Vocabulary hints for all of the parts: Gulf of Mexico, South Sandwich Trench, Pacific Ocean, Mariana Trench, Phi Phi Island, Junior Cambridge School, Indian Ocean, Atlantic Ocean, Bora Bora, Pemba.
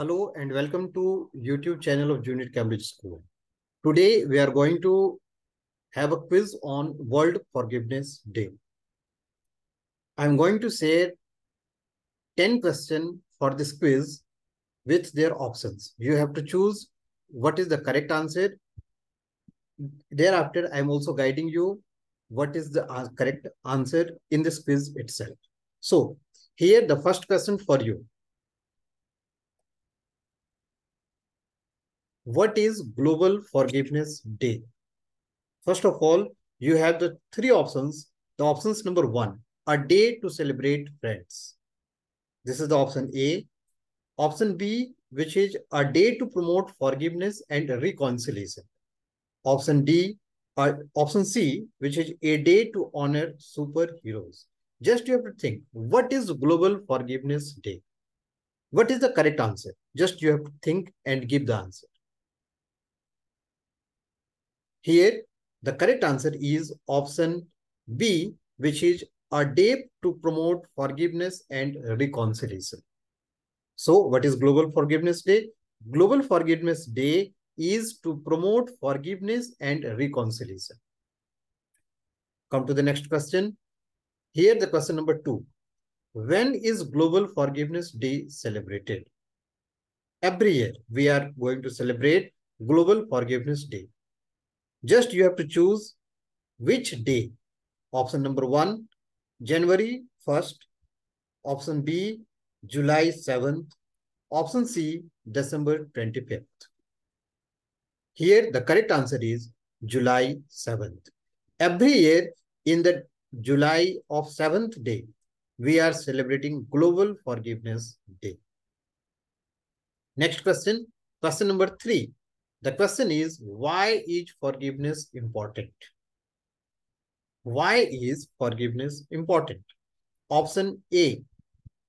Hello and welcome to YouTube channel of Junior Cambridge School. Today we are going to have a quiz on World Forgiveness Day. I am going to share 10 questions for this quiz with their options. You have to choose what is the correct answer. Thereafter I am also guiding you what is the correct answer in this quiz itself. So here the first question for you. What is Global Forgiveness Day? First of all, you have the three options. The options number one, a day to celebrate friends. This is the option A. Option B, which is a day to promote forgiveness and reconciliation. Option D, option C, which is a day to honor superheroes. Just you have to think, what is Global Forgiveness Day? What is the correct answer? Just you have to think and give the answer. Here, the correct answer is option B, which is a day to promote forgiveness and reconciliation. So, what is Global Forgiveness Day? Global Forgiveness Day is to promote forgiveness and reconciliation. Come to the next question. Here, the question number two. When is Global Forgiveness Day celebrated? Every year, we are going to celebrate Global Forgiveness Day. Just you have to choose which day. Option number one, January 1st. Option B, July 7th. Option C, December 25th. Here, the correct answer is July 7th. Every year in the July of 7th day, we are celebrating Global Forgiveness Day. Next question, question number three. The question is, why is forgiveness important? Why is forgiveness important? Option A,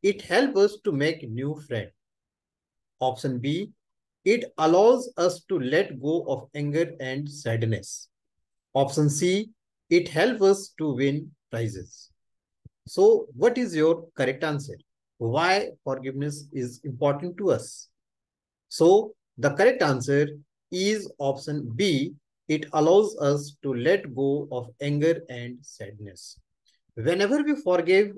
it helps us to make new friends. Option B, it allows us to let go of anger and sadness. Option C, it helps us to win prizes. So, what is your correct answer? Why forgiveness is important to us? So, the correct answer is option B. It allows us to let go of anger and sadness. Whenever we forgive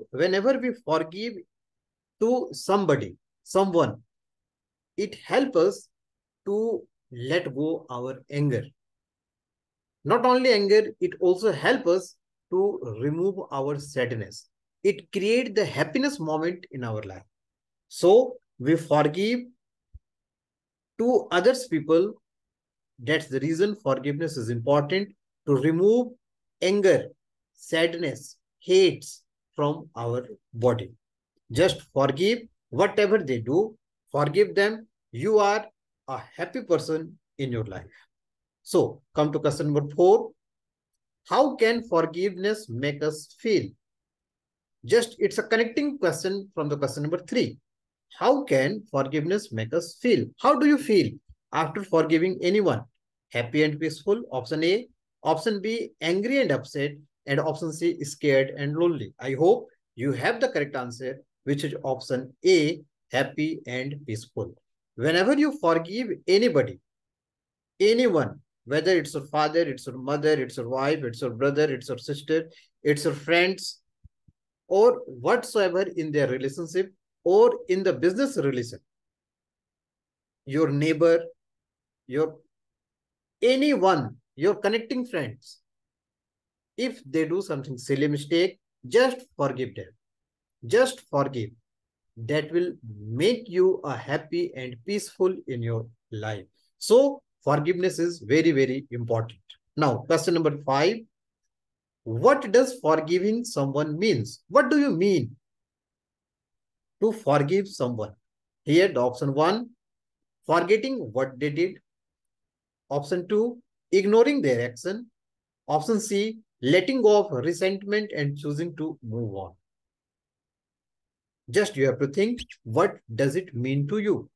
to somebody, someone, it helps us to let go our anger. Not only anger, it also helps us to remove our sadness. It creates the happiness moment in our life. So we forgive to others people. That's the reason forgiveness is important, to remove anger, sadness, hates from our body. Just forgive whatever they do. Forgive them. You are a happy person in your life. So, come to question number four. How can forgiveness make us feel? Just it's a connecting question from the question number three. How can forgiveness make us feel? How do you feel after forgiving anyone? Happy and peaceful, option A. Option B, angry and upset. And option C, scared and lonely. I hope you have the correct answer, which is option A, happy and peaceful. Whenever you forgive anybody, anyone, whether it's your father, it's your mother, it's your wife, it's your brother, it's your sister, it's your friends, or whatsoever in their relationship or in the business relation, your neighbor, your anyone, your connecting friends, if they do something silly mistake, just forgive them. Just forgive. That will make you a happy and peaceful in your life. So forgiveness is very, very important. Now, question number five. What does forgiving someone means? What do you mean to forgive someone? Here, the option one, forgetting what they did. Option 2, ignoring their action. Option C, letting go of resentment and choosing to move on. Just you have to think, what does it mean to you?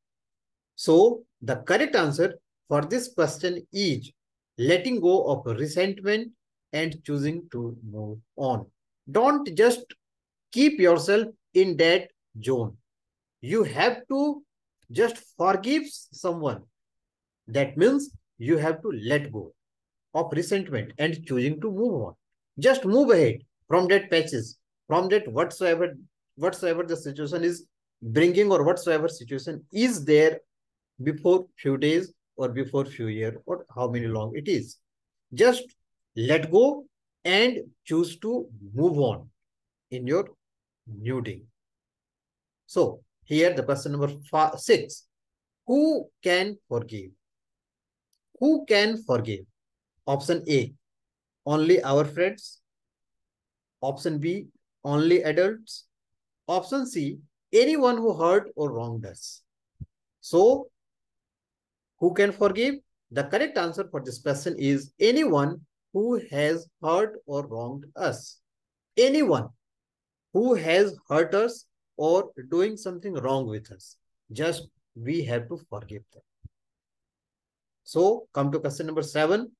So, the correct answer for this question is letting go of resentment and choosing to move on. Don't just keep yourself in that zone. You have to just forgives someone. That means you have to let go of resentment and choosing to move on. Just move ahead from that patches, from that whatsoever the situation is bringing or whatsoever situation is there before few days or before few years or how many long it is. Just let go and choose to move on in your new day. So here the question number 6. Who can forgive? Who can forgive? Option A, only our friends. Option B, only adults. Option C, anyone who hurt or wronged us. So, who can forgive? The correct answer for this question is anyone who has hurt or wronged us. Anyone who has hurt us or doing something wrong with us. Just we have to forgive them. So, come to question number 7.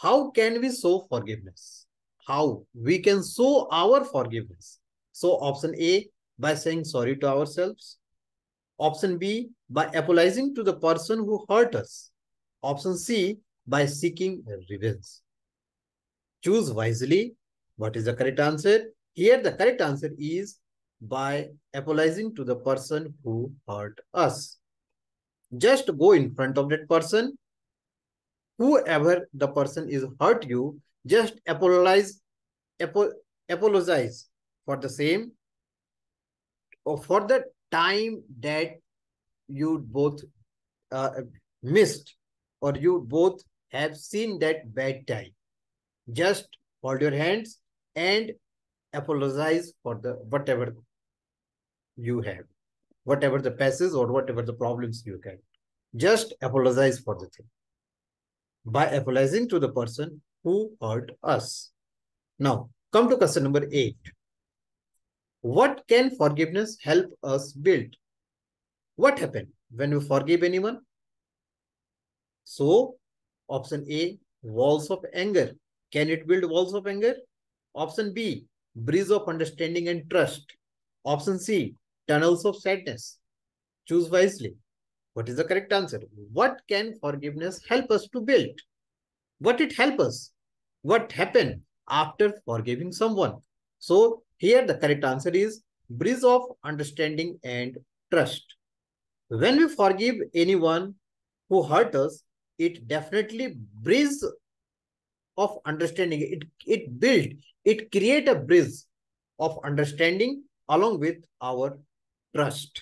How can we show forgiveness? How we can show our forgiveness? So, option A, by saying sorry to ourselves. Option B, by apologizing to the person who hurt us. Option C, by seeking revenge. Choose wisely. What is the correct answer? Here, the correct answer is by apologizing to the person who hurt us. Just go in front of that person. Whoever the person is hurt you, just apologize for the same or for the time that you both missed or you both have seen that bad time. Just hold your hands and apologize for the whatever you have, whatever the passes or whatever the problems you can. Just apologize for the thing by apologizing to the person who hurt us. Now, come to question number 8. What can forgiveness help us build? What happened when we forgive anyone? So, option A, walls of anger. Can it build walls of anger? Option B, breeze of understanding and trust. Option C, tunnels of sadness. Choose wisely. What is the correct answer? What can forgiveness help us to build? What it help us? What happened after forgiving someone? So, here the correct answer is breeze of understanding and trust. When we forgive anyone who hurt us, it definitely breeze of understanding. It build, it create a breeze of understanding along with our trust.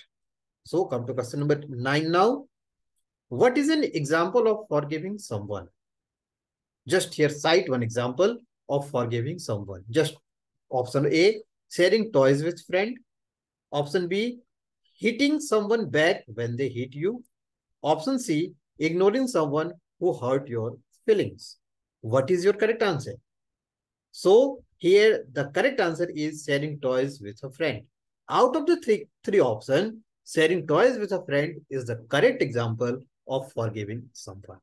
So come to question number 9 now. What is an example of forgiving someone? Just here cite one example of forgiving someone. Just option A, sharing toys with friend. Option B, hitting someone back when they hit you. Option C, ignoring someone who hurt your feelings. What is your correct answer? So here the correct answer is sharing toys with a friend. Out of the three options, sharing toys with a friend is the correct example of forgiving someone.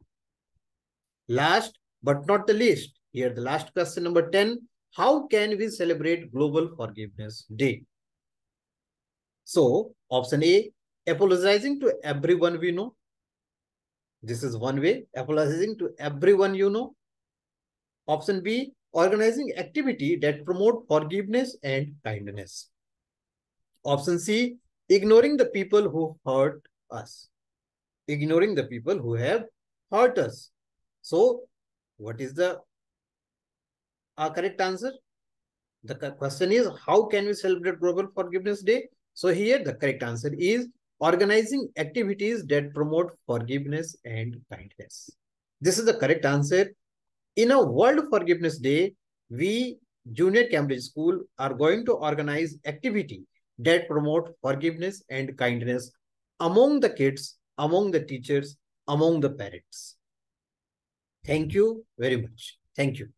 Last but not the least, here the last question number 10. How can we celebrate Global Forgiveness Day? So, option A, apologizing to everyone we know. This is one way, apologizing to everyone you know. Option B, organizing activity that promote forgiveness and kindness. Option C, ignoring the people who hurt us. Ignoring the people who have hurt us. So, what is the correct answer? The question is, how can we celebrate Global Forgiveness Day? So here the correct answer is organizing activities that promote forgiveness and kindness. This is the correct answer. In a World Forgiveness Day, we, Junior Cambridge School, are going to organize activity that promote forgiveness and kindness among the kids, among the teachers, among the parents. Thank you very much. Thank you.